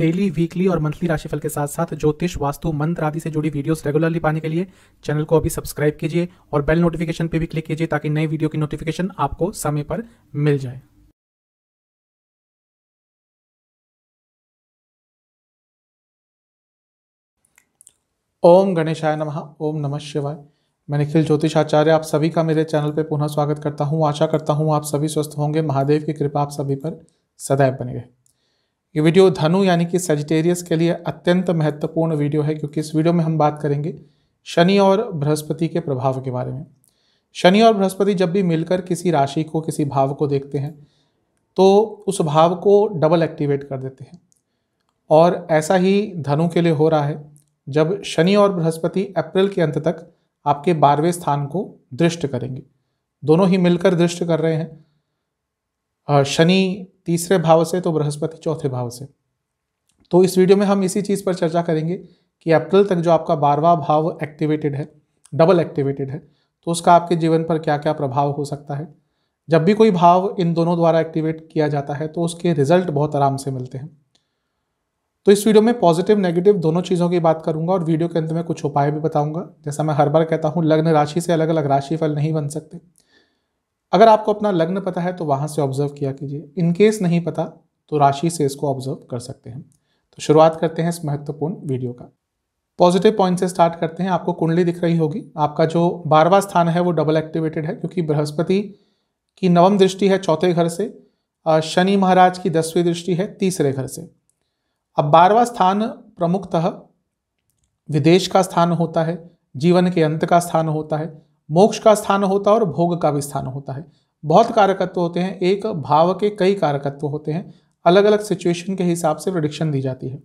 Daily, weekly और monthly राशिफल के साथ साथ ज्योतिष, वास्तु, मंत्र आदि से जुड़ी वीडियोस रेगुलरली पाने के लिए चैनल को अभी सब्सक्राइब कीजिए और बेल नोटिफिकेशन पे भी क्लिक कीजिए ताकि नई वीडियो की नोटिफिकेशन आपको समय पर मिल जाए। ओम गणेशाय नमः। ओम नमः शिवाय। मैं निखिल ज्योतिष आचार्य आप सभी का मेरे चैनल पर पुनः स्वागत करता हूँ। आशा करता हूँ आप सभी स्वस्थ होंगे। महादेव की कृपा आप सभी पर सदैव बनी रहे। ये वीडियो धनु यानी कि सजिटेरियस के लिए अत्यंत महत्वपूर्ण वीडियो है, क्योंकि इस वीडियो में हम बात करेंगे शनि और बृहस्पति के प्रभाव के बारे में। शनि और बृहस्पति जब भी मिलकर किसी राशि को, किसी भाव को देखते हैं तो उस भाव को डबल एक्टिवेट कर देते हैं, और ऐसा ही धनु के लिए हो रहा है। जब शनि और बृहस्पति अप्रैल के अंत तक आपके 12वें स्थान को दृष्ट करेंगे, दोनों ही मिलकर दृष्ट कर रहे हैं, शनि 3रे भाव से तो बृहस्पति 4थे भाव से। तो इस वीडियो में हम इसी चीज़ पर चर्चा करेंगे कि अप्रैल तक जो आपका 12वां भाव एक्टिवेटेड है, डबल एक्टिवेटेड है, तो उसका आपके जीवन पर क्या क्या प्रभाव हो सकता है। जब भी कोई भाव इन दोनों द्वारा एक्टिवेट किया जाता है तो उसके रिजल्ट बहुत आराम से मिलते हैं। तो इस वीडियो में पॉजिटिव, नेगेटिव दोनों चीज़ों की बात करूंगा और वीडियो के अंत में कुछ उपाय भी बताऊंगा। जैसा मैं हर बार कहता हूं, लग्न राशि से अलग अलग राशिफल नहीं बन सकते। अगर आपको अपना लग्न पता है तो वहां से ऑब्जर्व किया कीजिए, इनकेस नहीं पता तो राशि से इसको ऑब्जर्व कर सकते हैं। तो शुरुआत करते हैं इस महत्वपूर्ण वीडियो का। पॉजिटिव पॉइंट से स्टार्ट करते हैं। आपको कुंडली दिख रही होगी, आपका जो 12वां स्थान है वो डबल एक्टिवेटेड है, क्योंकि बृहस्पति की नवम दृष्टि है 4थे घर से, शनि महाराज की 10वीं दृष्टि है 3रे घर से। अब 12वां स्थान प्रमुखतः विदेश का स्थान होता है, जीवन के अंत का स्थान होता है, मोक्ष का स्थान होता है और भोग का भी स्थान होता है। बहुत कारकत्व होते हैं, एक भाव के कई कारकत्व होते हैं, अलग अलग सिचुएशन के हिसाब से प्रेडिक्शन दी जाती है।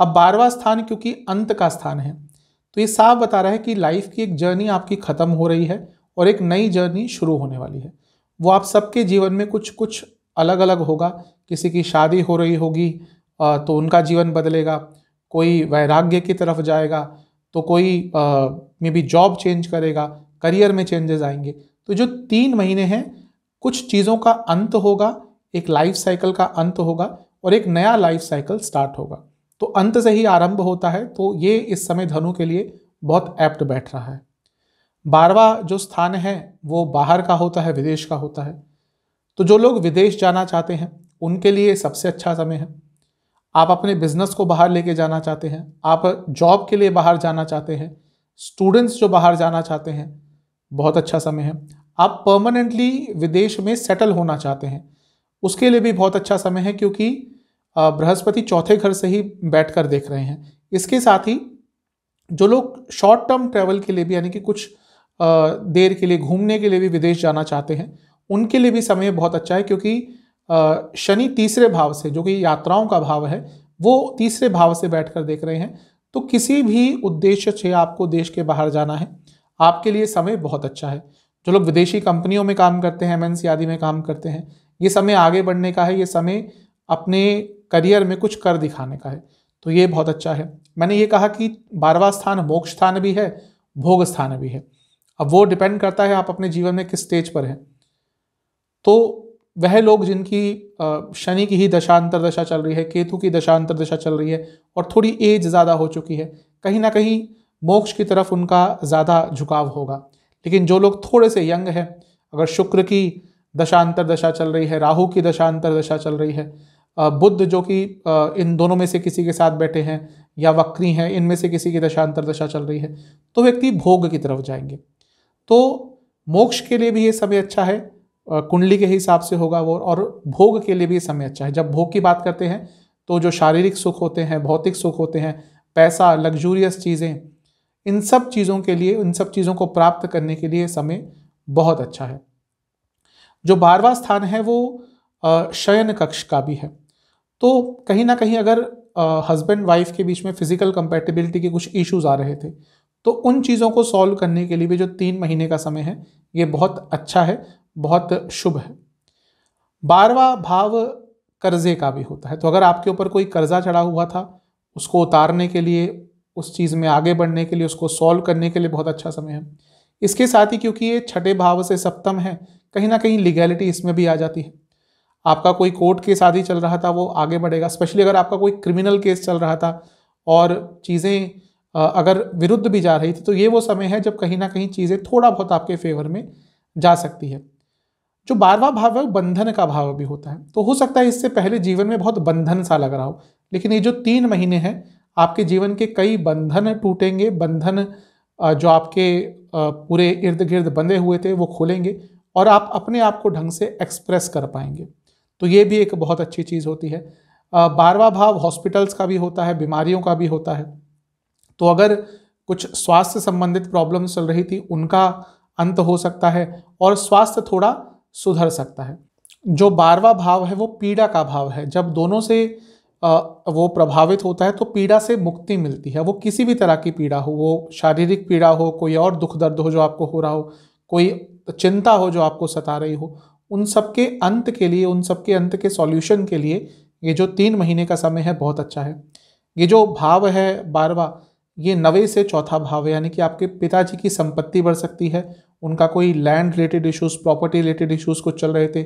अब 12वां स्थान क्योंकि अंत का स्थान है तो ये साफ बता रहा है कि लाइफ की एक जर्नी आपकी खत्म हो रही है और एक नई जर्नी शुरू होने वाली है। वो आप सबके जीवन में कुछ कुछ अलग अलग होगा। किसी की शादी हो रही होगी तो उनका जीवन बदलेगा, कोई वैराग्य की तरफ जाएगा, तो कोई मे बी जॉब चेंज करेगा, करियर में चेंजेस आएंगे। तो जो 3 महीने हैं, कुछ चीज़ों का अंत होगा, एक लाइफ साइकिल का अंत होगा और एक नया लाइफ साइकिल स्टार्ट होगा। तो अंत से ही आरंभ होता है, तो ये इस समय धनु के लिए बहुत एप्ट बैठ रहा है। 12वां जो स्थान है वो बाहर का होता है, विदेश का होता है, तो जो लोग विदेश जाना चाहते हैं उनके लिए सबसे अच्छा समय है। आप अपने बिजनेस को बाहर लेके जाना चाहते हैं, आप जॉब के लिए बाहर जाना चाहते हैं, स्टूडेंट्स जो बाहर जाना चाहते हैं, बहुत अच्छा समय है। आप परमानेंटली विदेश में सेटल होना चाहते हैं, उसके लिए भी बहुत अच्छा समय है, क्योंकि बृहस्पति 4थे घर से ही बैठकर देख रहे हैं। इसके साथ ही जो लोग शॉर्ट टर्म ट्रैवल के लिए भी, यानी कि कुछ देर के लिए घूमने के लिए भी विदेश जाना चाहते हैं, उनके लिए भी समय बहुत अच्छा है, क्योंकि शनि 3रे भाव से, जो कि यात्राओं का भाव है, वो 3रे भाव से बैठकर देख रहे हैं। तो किसी भी उद्देश्य से आपको देश के बाहर जाना है, आपके लिए समय बहुत अच्छा है। जो लोग विदेशी कंपनियों में काम करते हैं, MNC आदि में काम करते हैं, ये समय आगे बढ़ने का है, ये समय अपने करियर में कुछ कर दिखाने का है, तो ये बहुत अच्छा है। मैंने ये कहा कि 12वां स्थान मोक्ष स्थान भी है, भोग स्थान भी है। अब वो डिपेंड करता है आप अपने जीवन में किस स्टेज पर हैं। तो वह लोग जिनकी शनि की ही दशांतर दशा चल रही है, केतु की दशांतर दशा चल रही है और थोड़ी एज ज़्यादा हो चुकी है, कहीं ना कहीं मोक्ष की तरफ उनका ज़्यादा झुकाव होगा। लेकिन जो लोग थोड़े से यंग हैं, अगर शुक्र की दशांतर दशा चल रही है, राहु की दशांतर दशा चल रही है, बुद्ध जो कि इन दोनों में से किसी के साथ बैठे हैं या वक्री हैं, इनमें से किसी की दशांतर दशा चल रही है, तो व्यक्ति भोग की तरफ जाएंगे। तो मोक्ष के लिए भी ये समय अच्छा है, कुंडली के हिसाब से होगा वो, और भोग के लिए भी समय अच्छा है। जब भोग की बात करते हैं तो जो शारीरिक सुख होते हैं, भौतिक सुख होते हैं, पैसा, लग्जूरियस चीज़ें, इन सब चीज़ों के लिए, इन सब चीज़ों को प्राप्त करने के लिए समय बहुत अच्छा है। जो 12वां स्थान है वो शयन कक्ष का भी है, तो कहीं ना कहीं अगर हस्बैंड वाइफ के बीच में फिजिकल कंपैटिबिलिटी के कुछ इश्यूज आ रहे थे तो उन चीज़ों को सॉल्व करने के लिए भी जो 3 महीने का समय है ये बहुत अच्छा है, बहुत शुभ है। 12वां भाव कर्जे का भी होता है, तो अगर आपके ऊपर कोई कर्जा चढ़ा हुआ था, उसको उतारने के लिए, उस चीज़ में आगे बढ़ने के लिए, उसको सॉल्व करने के लिए बहुत अच्छा समय है। इसके साथ ही क्योंकि ये 6ठे भाव से सप्तम है, कहीं ना कहीं लीगैलिटी इसमें भी आ जाती है। आपका कोई कोर्ट केस आदि चल रहा था वो आगे बढ़ेगा। स्पेशली अगर आपका कोई क्रिमिनल केस चल रहा था और चीज़ें अगर विरुद्ध भी जा रही थी, तो ये वो समय है जब कहीं ना कहीं चीज़ें थोड़ा बहुत आपके फेवर में जा सकती है। जो 12वां भाव है वो बंधन का भाव भी होता है, तो हो सकता है इससे पहले जीवन में बहुत बंधन सा लग रहा हो, लेकिन ये जो 3 महीने हैं आपके जीवन के कई बंधन टूटेंगे, बंधन जो आपके पूरे इर्द गिर्द बंधे हुए थे वो खोलेंगे और आप अपने आप को ढंग से एक्सप्रेस कर पाएंगे, तो ये भी एक बहुत अच्छी चीज़ होती है। 12वां भाव हॉस्पिटल्स का भी होता है, बीमारियों का भी होता है, तो अगर कुछ स्वास्थ्य संबंधित प्रॉब्लम्स चल रही थी उनका अंत हो सकता है और स्वास्थ्य थोड़ा सुधर सकता है। जो 12वां भाव है वो पीड़ा का भाव है, जब दोनों से वो प्रभावित होता है तो पीड़ा से मुक्ति मिलती है। वो किसी भी तरह की पीड़ा हो, वो शारीरिक पीड़ा हो, कोई और दुख दर्द हो जो आपको हो रहा हो, कोई चिंता हो जो आपको सता रही हो, उन सब के अंत के लिए, उन सब के अंत के सॉल्यूशन के लिए ये जो 3 महीने का समय है बहुत अच्छा है। ये जो भाव है 12वां, ये 9वें से 4था भाव है, यानी कि आपके पिताजी की संपत्ति बढ़ सकती है, उनका कोई land related issues, property related issues कुछ चल रहे थे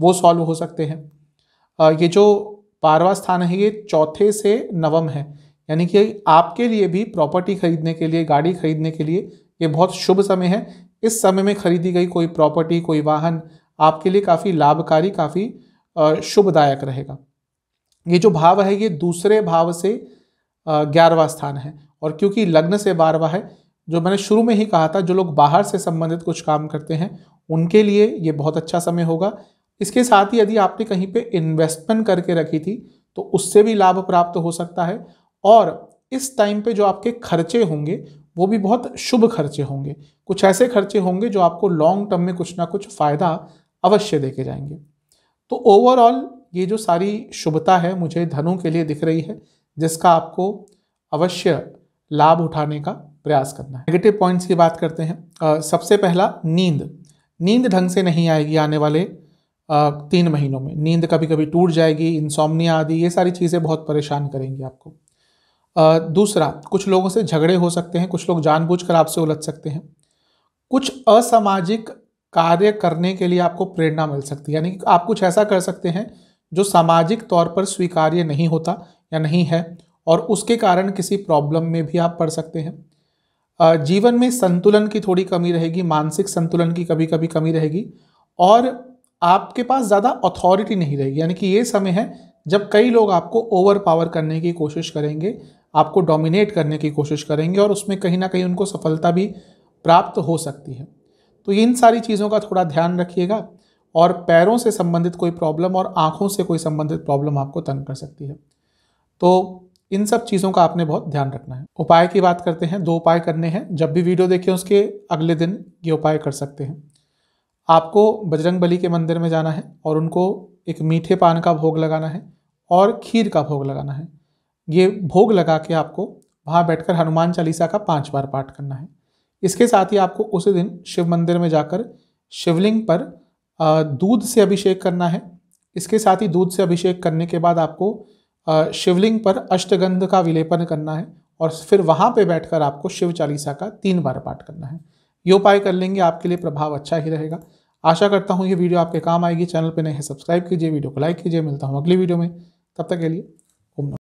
वो सॉल्व हो सकते हैं। ये जो 12वां स्थान है ये 4थे से 9वें है, यानी कि आपके लिए भी प्रॉपर्टी खरीदने के लिए, गाड़ी खरीदने के लिए ये बहुत शुभ समय है। इस समय में खरीदी गई कोई प्रॉपर्टी, कोई वाहन आपके लिए काफ़ी लाभकारी, काफ़ी शुभदायक रहेगा। ये जो भाव है ये 2रे भाव से 11वां स्थान है, और क्योंकि लग्न से 12वां है, जो मैंने शुरू में ही कहा था, जो लोग बाहर से संबंधित कुछ काम करते हैं उनके लिए ये बहुत अच्छा समय होगा। इसके साथ ही यदि आपने कहीं पे इन्वेस्टमेंट करके रखी थी तो उससे भी लाभ प्राप्त हो सकता है, और इस टाइम पे जो आपके खर्चे होंगे वो भी बहुत शुभ खर्चे होंगे, कुछ ऐसे खर्चे होंगे जो आपको लॉन्ग टर्म में कुछ ना कुछ फ़ायदा अवश्य देके जाएंगे। तो ओवरऑल ये जो सारी शुभता है मुझे धनु के लिए दिख रही है, जिसका आपको अवश्य लाभ उठाने का प्रयास करना है। नेगेटिव पॉइंट्स की बात करते हैं। सबसे पहला नींद ढंग से नहीं आएगी। आने वाले 3 महीनों में नींद कभी कभी टूट जाएगी, इंसोम्निया आदि ये सारी चीज़ें बहुत परेशान करेंगी आपको। दूसरा, कुछ लोगों से झगड़े हो सकते हैं, कुछ लोग जानबूझकर आपसे उलझ सकते हैं। कुछ असामाजिक कार्य करने के लिए आपको प्रेरणा मिल सकती है, यानी कि आप कुछ ऐसा कर सकते हैं जो सामाजिक तौर पर स्वीकार्य नहीं होता या नहीं है, और उसके कारण किसी प्रॉब्लम में भी आप पड़ सकते हैं। जीवन में संतुलन की थोड़ी कमी रहेगी, मानसिक संतुलन की कभी कभी कमी रहेगी, और आपके पास ज़्यादा अथॉरिटी नहीं रहेगी, यानी कि ये समय है जब कई लोग आपको ओवर पावर करने की कोशिश करेंगे, आपको डोमिनेट करने की कोशिश करेंगे, और उसमें कहीं ना कहीं उनको सफलता भी प्राप्त हो सकती है। तो इन सारी चीज़ों का थोड़ा ध्यान रखिएगा, और पैरों से संबंधित कोई प्रॉब्लम और आँखों से कोई संबंधित प्रॉब्लम आपको तंग कर सकती है, तो इन सब चीज़ों का आपने बहुत ध्यान रखना है। उपाय की बात करते हैं। 2 उपाय करने हैं, जब भी वीडियो देखें उसके अगले दिन ये उपाय कर सकते हैं। आपको बजरंगबली के मंदिर में जाना है और उनको एक मीठे पान का भोग लगाना है और खीर का भोग लगाना है। ये भोग लगा के आपको वहाँ बैठकर हनुमान चालीसा का 5 बार पाठ करना है। इसके साथ ही आपको उसी दिन शिव मंदिर में जाकर शिवलिंग पर दूध से अभिषेक करना है। इसके साथ ही दूध से अभिषेक करने के बाद आपको शिवलिंग पर अष्टगंध का विलेपन करना है, और फिर वहाँ पर बैठकर आपको शिव चालीसा का 3 बार पाठ करना है। ये उपाय कर लेंगे, आपके लिए प्रभाव अच्छा ही रहेगा। आशा करता हूँ ये वीडियो आपके काम आएगी। चैनल पर नए हैं सब्सक्राइब कीजिए, वीडियो को लाइक कीजिए। मिलता हूँ अगली वीडियो में, तब तक के लिए ओम नमः।